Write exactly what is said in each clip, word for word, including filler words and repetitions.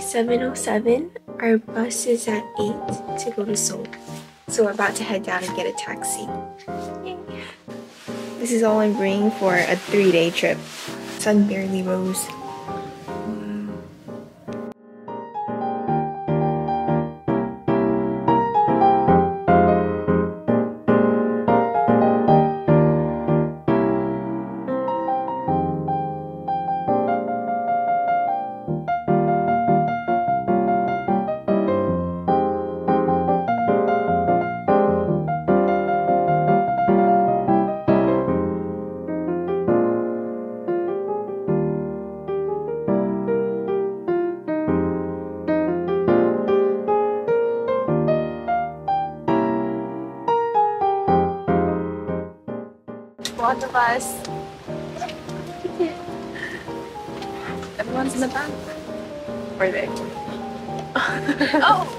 seven oh seven. Our bus is at eight to go to Seoul. So we're about to head down and get a taxi. Yay. This is all I'm bringing for a three-day trip. Sun barely rose. Both of us. Everyone's in the back. Where are they? Oh!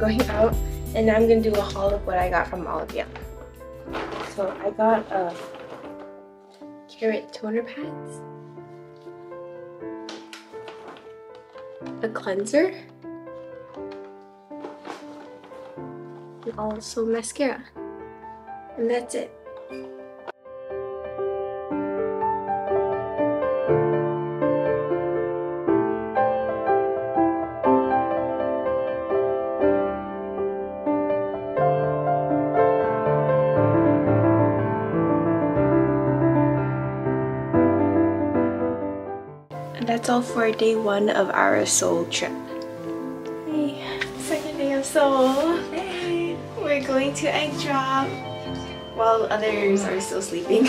I'm going out and I'm gonna do a haul of what I got from Olive Young. So I got a carrot toner pads, a cleanser, and also mascara, and that's it. That's all for day one of our Seoul trip. Hey, second day of Seoul. Hey, we're going to egg drop while others are still sleeping.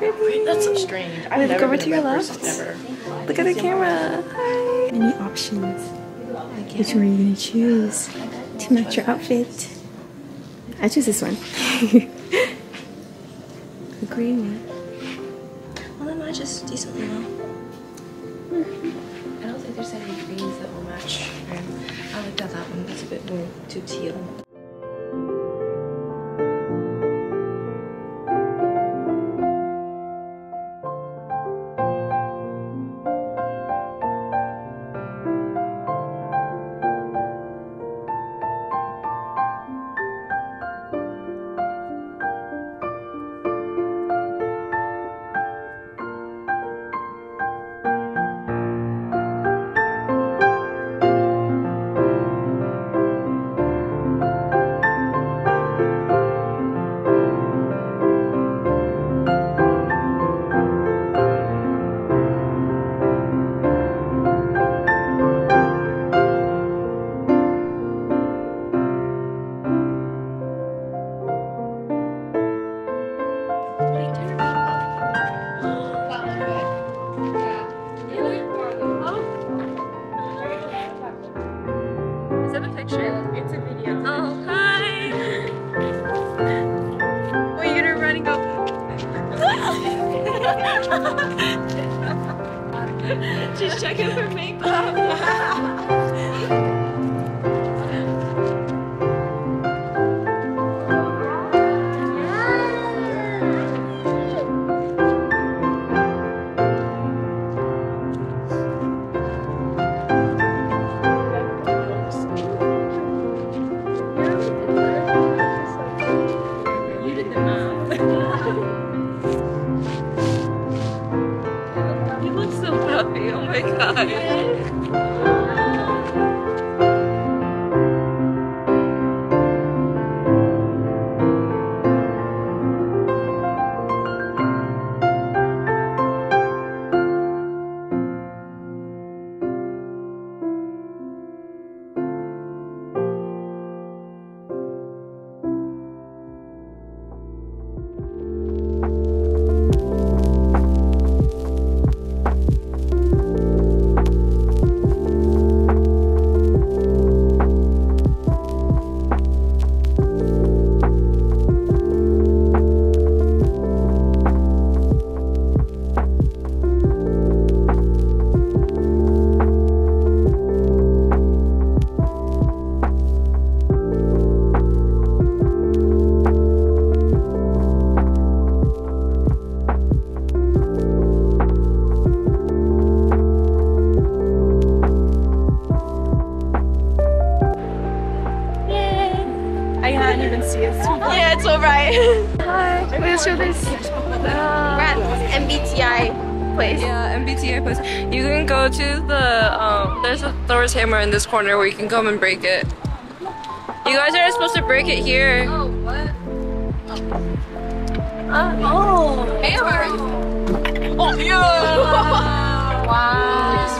Wait, that's so strange. I've Wait, never go over to your left. Never. Look at the camera. Hi. Many options. Which one are you gonna choose to match your outfit? I choose this one. The green one. Well, that matches decently well. I don't think there's any greens that will match. I looked at that one. That's a bit more too teal. She's checking for makeup. Yeah, it's alright. Hi. We're gonna show this uh, M B T I place. Yeah, M B T I place. You can go to the um there's a Thor's hammer in this corner where you can come and break it. You guys are supposed to break it here. Oh, what? Oh. Uh, oh. Hammer. Oh yeah. Wow.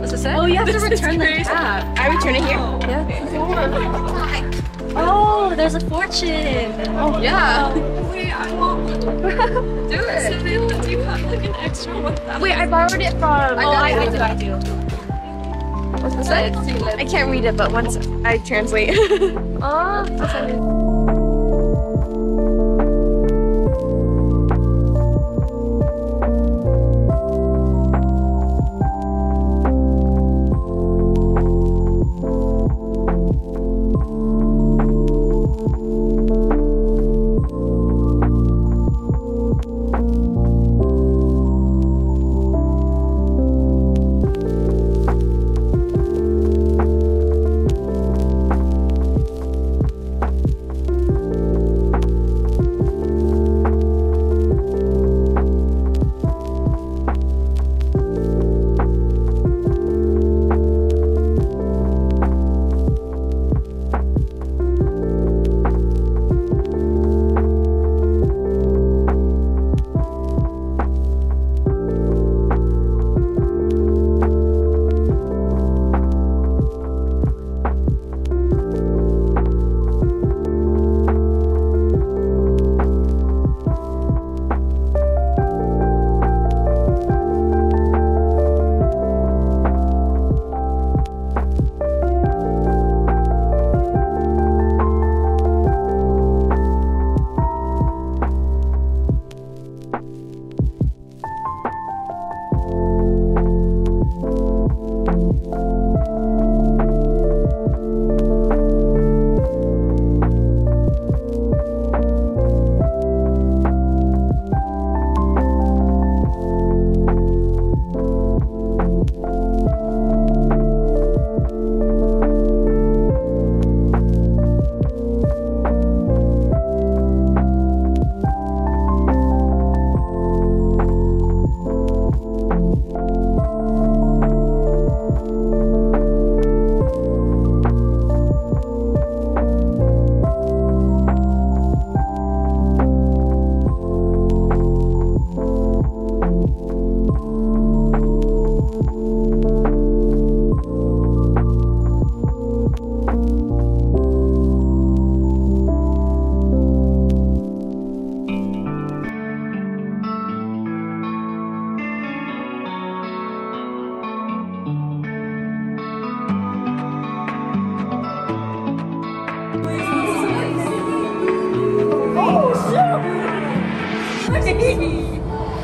What's it say? Oh, you have this to return the tab. I return it here. Oh. Yeah. Oh, there's a fortune! Oh, yeah! Wait, I want one! Do it! So they let you have like an extra one. Wait, I borrowed it from... I, oh, I, I do, I do. What's this? I can't read it, but once I translate. Oh, that's okay.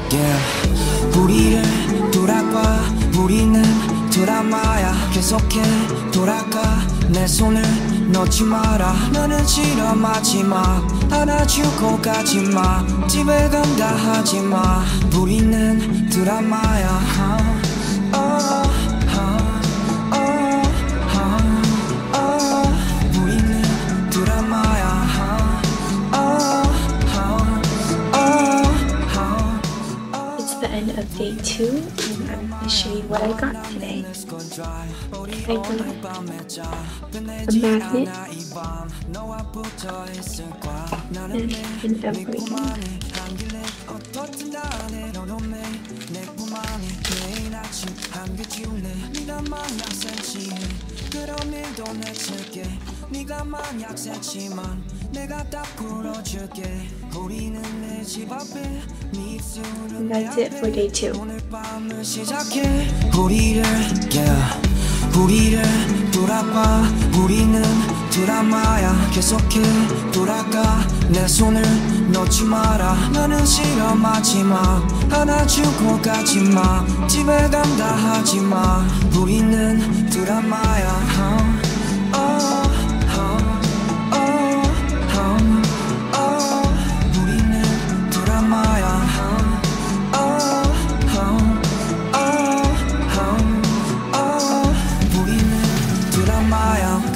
Yeah. 우리를 돌아봐, 우리는 드라마야. 계속해 돌아가, 내 손을 놓지 마라. 나는 싫어, 마지막 안아주고 가지마. 집에 간다 하지마. 우리는 드라마야. oh, oh, oh, oh, oh. 우리는 드라마야. End of day two, and I'm going to show you what I got today. I got a magnet, and an upgrade. And that's it for day two.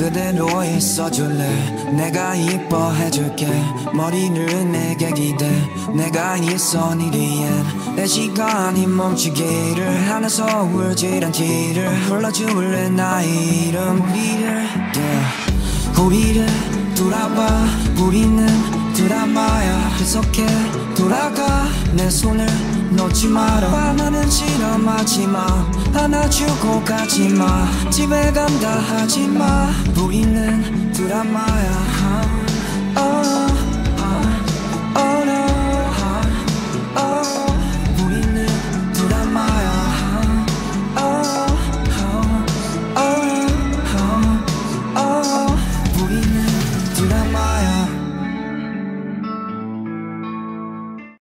그대로 있어줄래? 내가 이뻐해줄게. 머리를 내게 기대. 내가 있어 네 뒤엔 내 시간이 멈추기를. 하늘에서 울지란 티를 불러줄래? 나 이름 우리를. yeah. 우리를 돌아봐, 우리는 드라마야. 계속해 돌아가, 내 손을 놓지 마라. 나는 싫어, 마지마 안아주고 가지마. 집에 간다 하지마. 우리는 드라마야. oh.